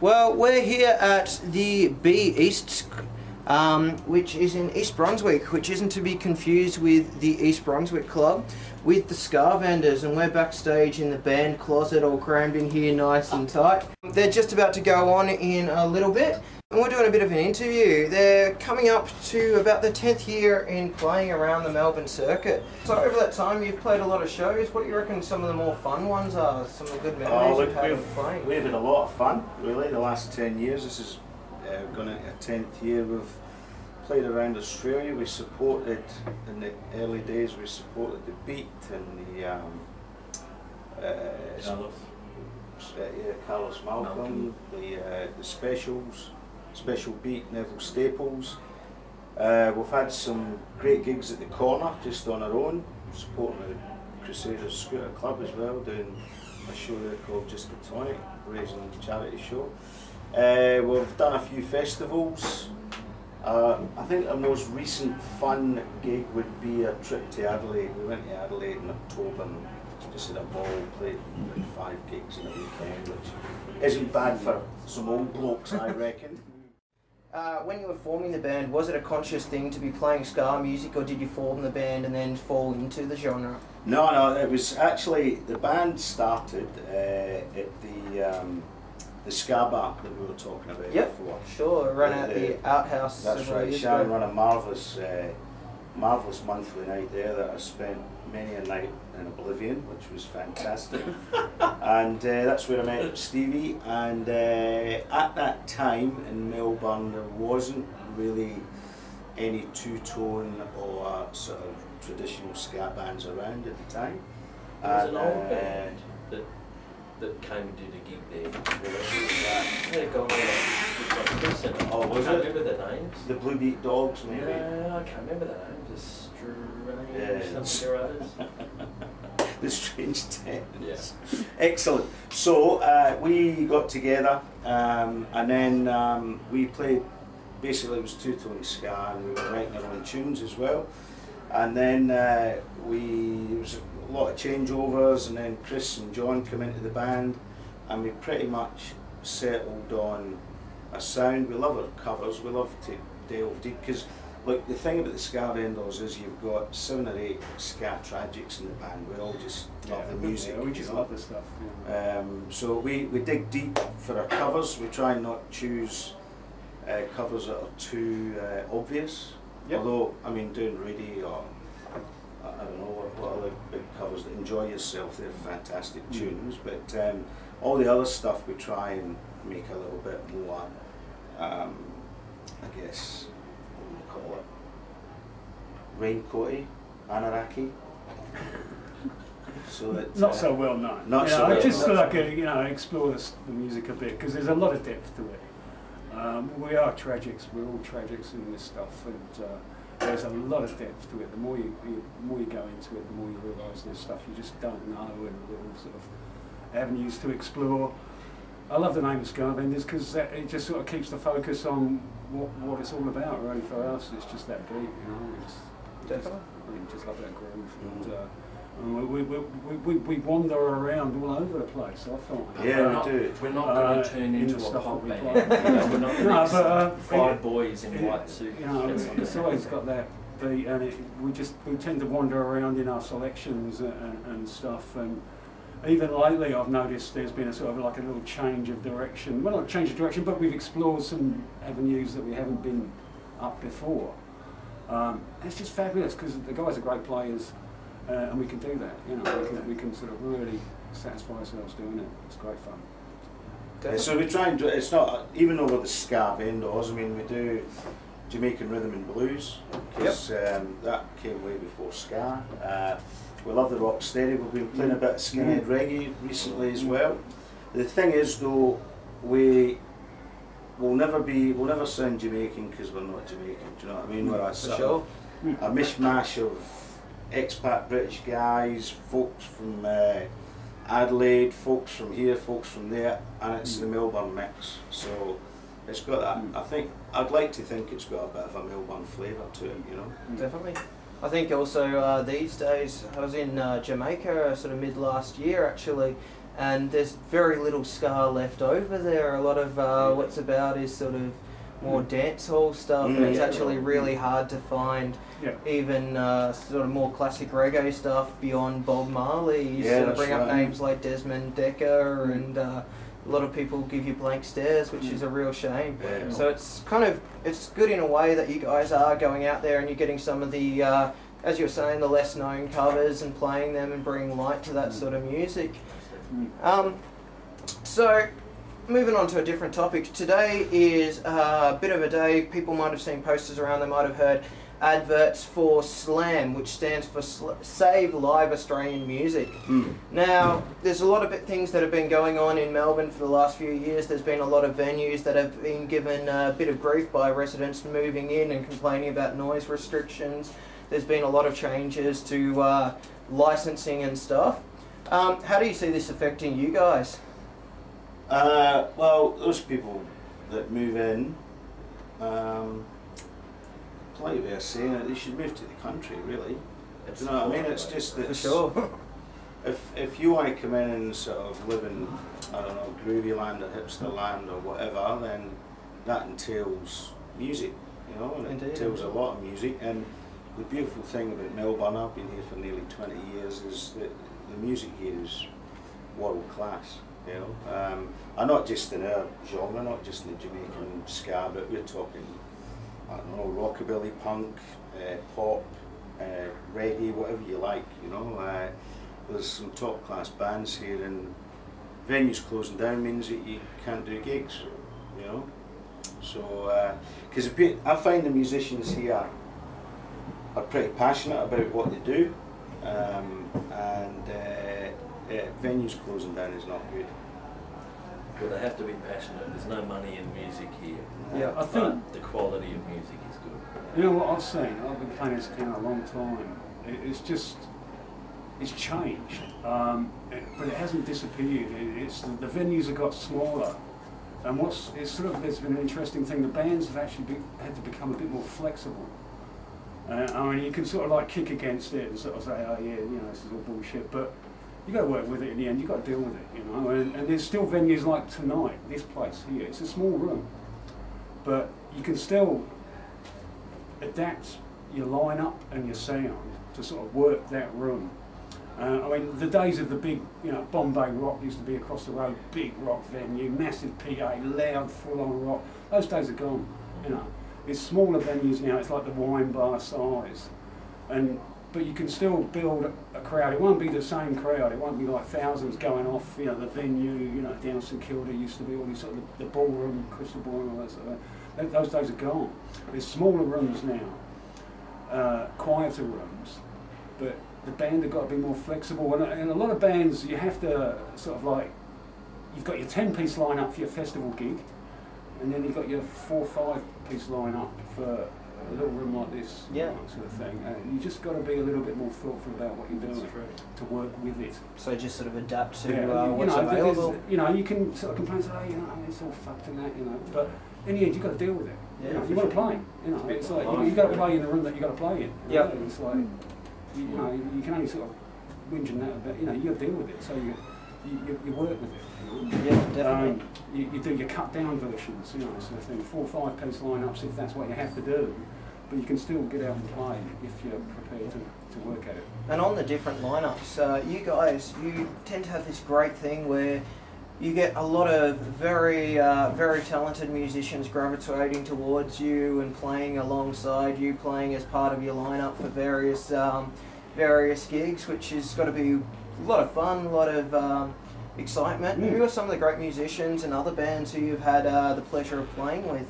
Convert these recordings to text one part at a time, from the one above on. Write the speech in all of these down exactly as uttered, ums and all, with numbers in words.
Well, we're here at the B East, um, which is in East Brunswick, which isn't to be confused with the East Brunswick Club, with the Ska Vendors, and we're backstage in the band closet, all crammed in here nice and tight. They're just about to go on in a little bit, and we're doing a bit of an interview. They're coming up to about the tenth year in playing around the Melbourne circuit. So over that time you've played a lot of shows. What do you reckon some of the more fun ones are? Some of the good memories oh, look, you've had of playing? We've had a lot of fun, really, the last ten years. This is uh, going to a tenth year. We've played around Australia. We supported, in the early days, we supported the Beat and the um, uh, Carlos. Uh, yeah, Carlos Malcolm, Malcolm. The, uh, the Specials, Special Beat, Neville Staples. Uh, we've had some great gigs at the corner, just on our own, supporting the Crusaders Scooter Club as well, doing a show there called Just The Tonic, raising a charity show. Uh, we've done a few festivals. Uh, I think our most recent fun gig would be a trip to Adelaide. We went to Adelaide in October and just had a ball, played like five gigs in a weekend, which isn't bad for some old blokes, I reckon. Uh, when you were forming the band, was it a conscious thing to be playing ska music, or did you form the band and then fall into the genre? No, no, it was actually, the band started uh, at the... Um, the ska bar that we were talking about yep, before. Sure, run out the, the outhouse. That's right, Sharon ran a marvellous uh, marvellous monthly night there that I spent many a night in oblivion, which was fantastic. And uh, that's where I met Stevie, and uh, at that time in Melbourne there wasn't really any two-tone or sort of traditional ska bands around at the time. There was and, an old uh, band that that came and did a gig there. They had a guy like Wilson. Oh, was I can't it? remember the names. The Blue Beat Dogs, maybe? No, I can't remember the names. The Strange yeah. something or others. The Strange Tenants. Yeah. Excellent. So, uh, we got together um, and then um, we played, basically it was two-tone ska, and we were writing our own tunes as well. And then uh, we, it was a lot of changeovers, and then Chris and John came into the band, and we pretty much settled on a sound. We love our covers, we love to delve deep, because look, the thing about the Ska Vendors is you've got seven or eight ska tragics in the band. We all just love yeah, the music. Yeah, we just love the stuff. Yeah. Um, so we, we dig deep for our covers. We try and not choose uh, covers that are too uh, obvious. Yep. Although, I mean, doing Reedy or, I don't know, what, what other big covers, that Enjoy Yourself, they're fantastic mm. tunes, but um, all the other stuff we try and make a little bit more, um, I guess, what do you call it, raincoaty, anaraki. So that, not uh, so well known. Not yeah, so I well just known. like, a, you know, explore this, the music a bit, because there's a lot of depth to it. Um, we are tragics, we're all tragics in this stuff, and uh, there's a lot of depth to it. The more you, you, the more you go into it, the more you realise there's stuff you just don't know, and little sort of avenues to explore. I love the name of Ska Vendors because it just sort of keeps the focus on what, what it's all about, really, for us. It's just that beat, you know, it's, it's just, we just love that groove. And, uh, We, we, we, we, we wander around all over the place, I find. Yeah, we not, do. We're not going to uh, turn into a pop band. We're not going no, uh, five it, boys in it, white suits. You know, it's, it's always got that beat, and it, we just we tend to wander around in our selections and, and stuff. And even lately, I've noticed there's been a sort of like a little change of direction. Well, not change of direction, but we've explored some avenues that we haven't been up before. Um, it's just fabulous because the guys are great players. Uh, and we can do that, you know, we can, we can sort of really satisfy ourselves doing it. It's great fun. Yeah, so we try and do, it's not, even though we're the Ska Vendors, I mean we do Jamaican Rhythm and Blues, because yep. um, that came way before Ska. Uh, we love the rock steady, we've been playing a bit of skinhead yeah. reggae recently as well. The thing is though, we will never be, we'll never sound Jamaican because we're not Jamaican, do you know what I mean? We're a, sure. of, a mishmash of expat British guys, folks from uh, Adelaide, folks from here, folks from there, and it's mm. the Melbourne mix. So it's got that, mm. I think, I'd like to think it's got a bit of a Melbourne flavour to it, you know? Definitely. I think also uh, these days, I was in uh, Jamaica sort of mid last year actually, and there's very little ska left over there. A lot of uh, what's about is sort of more dance hall stuff, mm, and it's yeah, actually yeah. really hard to find yeah. even uh, sort of more classic reggae stuff beyond Bob Marley. You yeah, sort of bring right. up names like Desmond Dekker, mm. and uh, a lot of people give you blank stares, which mm. is a real shame. Yeah. So it's kind of, it's good in a way that you guys are going out there and you're getting some of the, uh, as you were saying, the less known covers and playing them and bringing light to that mm. sort of music. Mm. Um, so, moving on to a different topic, today is uh, a bit of a day. People might have seen posters around, they might have heard adverts for SLAM, which stands for Sl Save Live Australian Music. Mm. Now, there's a lot of things that have been going on in Melbourne for the last few years. There's been a lot of venues that have been given a bit of grief by residents moving in and complaining about noise restrictions. There's been a lot of changes to uh, licensing and stuff. Um, how do you see this affecting you guys? Uh, well, those people that move in, um, polite way of saying it, they should move to the country, really. Do you know what I mean? It's just that sure. if, if you want to come in and sort of live in, I don't know, groovy land or hipster land or whatever, then that entails music, you know, and it Indeed. entails a lot of music. And the beautiful thing about Melbourne, I've been here for nearly twenty years, is that the music here is world class. You know, um, and not just in our genre, not just in the Jamaican ska, but we're talking, I don't know, rockabilly, punk, uh, pop, uh, reggae, whatever you like, you know. Uh, there's some top class bands here, and venues closing down means that you can't do gigs, you know. So, because uh, I find the musicians here are pretty passionate about what they do, um, and uh, yeah, venues closing down is not good. Well, they have to be passionate. There's no money in music here. Yeah, I think the quality of music is good. You know what I've seen? I've been playing this kind of a long time. It's just, it's changed, um, it, but it hasn't disappeared. It, it's the, the venues have got smaller, and what's it's sort of it's been an interesting thing. The bands have actually be, had to become a bit more flexible. Uh, I mean, you can sort of like kick against it and sort of say, oh yeah, you know, this is all bullshit, but you got to work with it in the end. You got to deal with it, you know. And, and there's still venues like tonight, this place here. It's a small room, but you can still adapt your lineup and your sound to sort of work that room. Uh, I mean, the days of the big, you know, Bombay Rock used to be across the road, big rock venue, massive P A, loud, full-on rock. Those days are gone. You know, it's smaller venues now. It's like the wine bar size, and. But you can still build a crowd. It won't be the same crowd. It won't be like thousands going off, you know, the venue, you know, down St Kilda used to be all these sort of the, the ballroom, Crystal Ballroom, all that sort of thing. Those days are gone. There's smaller rooms now, uh, quieter rooms, but the band have got to be more flexible. And, and a lot of bands, you have to sort of like, you've got your ten-piece lineup for your festival gig, and then you've got your four or five-piece lineup for a little room like this, yeah, sort of thing. And you just got to be a little bit more thoughtful about what you're doing to work with it. So just sort of adapt to yeah, uh, you what's know, available. You know, you can sort of complain, say, oh, you know, it's all fucked and that, you know. But in the end, you've got to deal with it. Yeah, you know, you want to play. You know, it's like you, you've got to play in the room that you've got to play in. Yeah, know? It's like you know, you can only sort of whinge and that, but you know, you got to deal with it. So you you, you work with it. Yeah, definitely. Um, You, you do your cut-down versions, you know, sort of thing, four or five-piece lineups if that's what you have to do, but you can still get out and play if you're prepared to, to work at it. And on the different lineups, uh, you guys, you tend to have this great thing where you get a lot of very, uh, very talented musicians gravitating towards you and playing alongside you, playing as part of your lineup for various, um, various gigs, which has got to be a lot of fun, a lot of. Um, excitement. Mm. Who are some of the great musicians and other bands who you've had uh, the pleasure of playing with?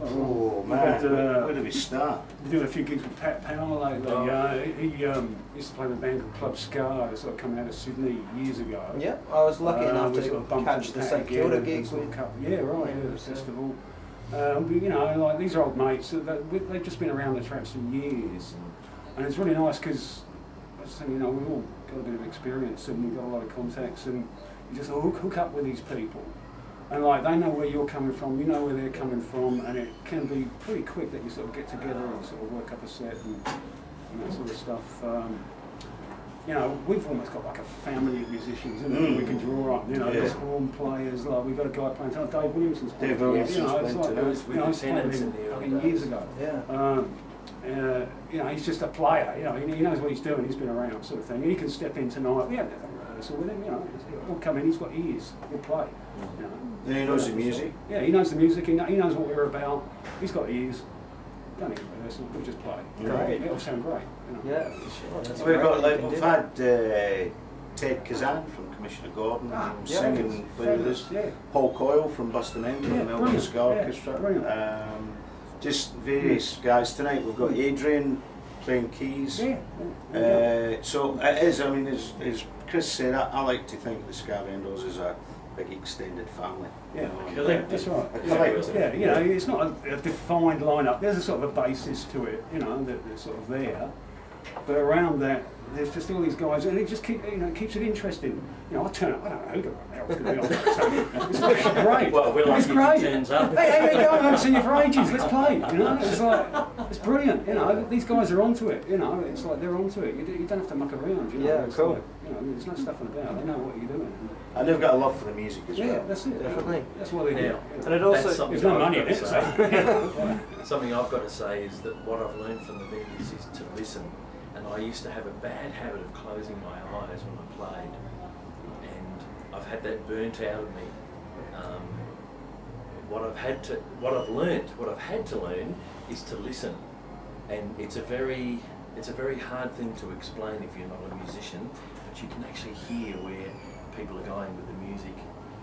Oh man, had, uh, where did we start? We did a few gigs with Pat Powell lately. Oh. Uh, he um, used to play with a band called Club Scars, sort of coming out of Sydney years ago. Yeah, I was lucky uh, enough to sort of catch the St Kilda gigs with. Yeah, right, yeah, the festival. Um, you know, like these are old mates. They've just been around the tracks for years, and it's really nice because, you know, we've all got a bit of experience and we've got a lot of contacts, and you just hook, hook up with these people, and like they know where you're coming from, you know where they're coming from, and it can be pretty quick that you sort of get together and sort of work up a set and, and that sort of stuff. Um, you know, we've almost got like a family of musicians, isn't mm. it, we can draw on, you know, yeah. there's horn players, like we've got a guy playing, like Dave Williamson's playing, Dave Williamson's you know, it's like, those, you know, I was playing him fucking years ago, yeah. Um, uh, you know, he's just a player, you know, he, he knows what he's doing, he's been around sort of thing, and he can step in tonight, we haven't had a rehearsal with him, you know, he'll come in, he's got ears, he'll play, you know. Yeah, he knows the music. Yeah, he knows the music, he knows what we're about, he's got ears. Don't even rehearsal, we'll just play. Great. It'll sound great. You know. Yeah, sure. That's we've got, like, we've had uh, Ted Kazan from Commissioner Gordon ah, yeah, singing with us, yeah. Paul Coyle from Boston End and yeah, the Melbourne Ska Orchestra. Um, just various yeah. guys tonight. We've got Adrian playing keys. Yeah. Uh, so it is, I mean, as, as Chris said, I, I like to think of the Ska Vendors as a big extended family. Yeah, you know, yeah that's right. Yeah, yeah, you know, it's not a, a defined lineup. There's a sort of a basis to it, you know, that they're sort of there. But around that, there's just all these guys, and it just keep, you know, keeps it interesting. You know, I turn up, I don't know who the hell's going to be on. It's great. Well, we're like, it turns up. Hey, hey, hey, go, I haven't seen you for ages, let's play. You know, it's like, it's brilliant. You know, these guys are onto it. You know, it's like they're onto it. You, you don't have to muck around. You know? Yeah, it's cool. Like, you know, there's no stuffing about. They know what you're doing. And they've got a love for the music as yeah, well. Yeah, that's it. Definitely. That's what they do. Yeah. And it also, there's no money in it. So. Something I've got to say is that what I've learned from the Vendors is to listen. And I used to have a bad habit of closing my eyes when I played, and I've had that burnt out of me. Um, what I've had to, what I've learned, what I've had to learn is to listen, and it's a very, it's a very hard thing to explain if you're not a musician, but you can actually hear where people are going with the music.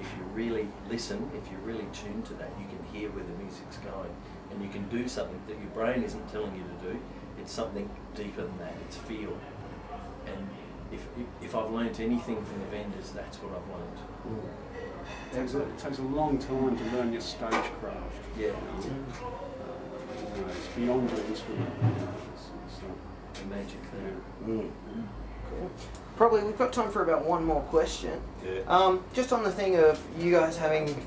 If you really listen, if you're really tuned to that, you can hear where the music's going, and you can do something that your brain isn't telling you to do. It's something deeper than that, it's feel. And if, if I've learnt anything from the Vendors, that's what I've learnt. Mm. It, takes a, it takes a long time to learn your stagecraft. Yeah. You know? Mm. Uh, it's beyond your instrument. You know, it's, it's a magic thing. Yeah. Mm. Mm. Cool. Probably, we've got time for about one more question. Yeah. Um, just on the thing of you guys having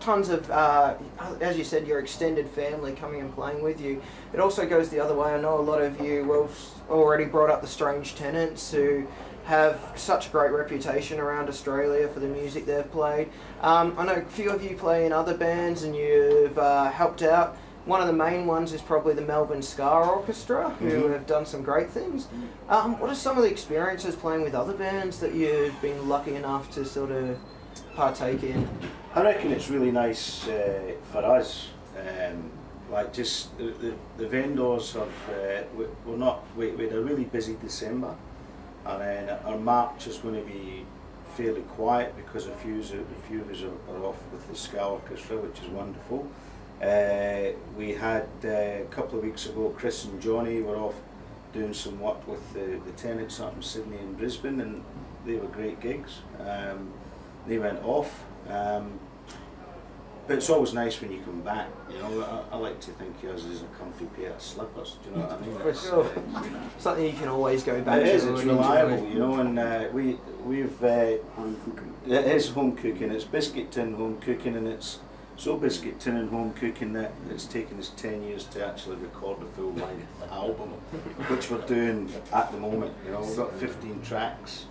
tons of, uh, as you said, your extended family coming and playing with you. It also goes the other way. I know a lot of you well already brought up the Strange Tenants, who have such a great reputation around Australia for the music they've played. Um, I know a few of you play in other bands and you've uh, helped out. One of the main ones is probably the Melbourne Ska Orchestra, who mm-hmm. have done some great things. Um, what are some of the experiences playing with other bands that you've been lucky enough to sort of partake in? I reckon it's really nice uh, for us, um, like just the, the, the Vendors have, uh, we, we're not, we, we had a really busy December, and then our March is going to be fairly quiet because a few, a few of us are, are off with the Ska Orchestra, which is wonderful. Uh, we had uh, a couple of weeks ago, Chris and Johnny were off doing some work with the, the Tenants up in Sydney and Brisbane, and they were great gigs. Um, they went off. Um, But it's always nice when you come back, you know. I, I like to think yours is a comfy pair of slippers, do you know what I mean? For sure. Uh, you know. Something you can always go back to. It is, it's reliable, you know, and uh, we, we've... Uh, home cooking. It is home cooking, it's biscuit tin home cooking, and it's so biscuit tin and home cooking that it's taken us ten years to actually record the full length album, which we're doing at the moment, you know. We've got fifteen tracks,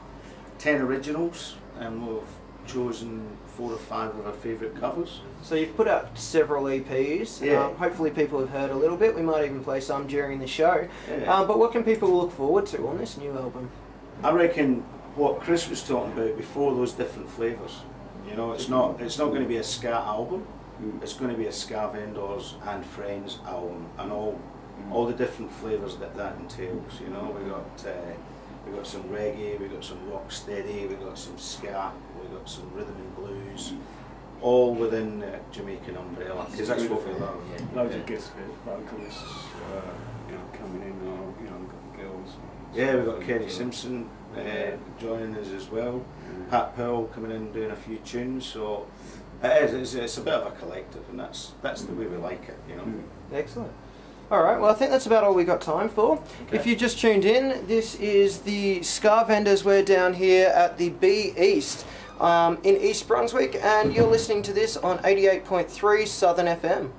ten originals, and we've chosen four or five of our favourite covers. So you've put out several E Ps. Yeah. Um, hopefully people have heard a little bit. We might even play some during the show. Yeah. Um, but what can people look forward to on this new album? I reckon what Chris was talking about before, those different flavours. You know, it's not it's not going to be a ska album. Mm. It's going to be a Ska Vendors and Friends album, and all mm. all the different flavours that that entails. You know, we got. Uh, We've got some reggae, we've got some rocksteady, we've got some ska, we've got some rhythm and blues, all within the Jamaican umbrella, because that's what we love. Yeah. Loads yeah. of guest vocalists uh, you know, coming in, or, you know, we've got the girls. Yeah, we've got Kenny Simpson uh, joining us as well, yeah. Pat Powell coming in and doing a few tunes, so it is, it's, it's a bit of a collective, and that's, that's the way we like it, you know. Yeah. Excellent. Alright, well I think that's about all we got time for. Okay. If you just tuned in, this is the Ska Vendors. We're down here at the B East um, in East Brunswick, and you're listening to this on eighty-eight point three Southern F M.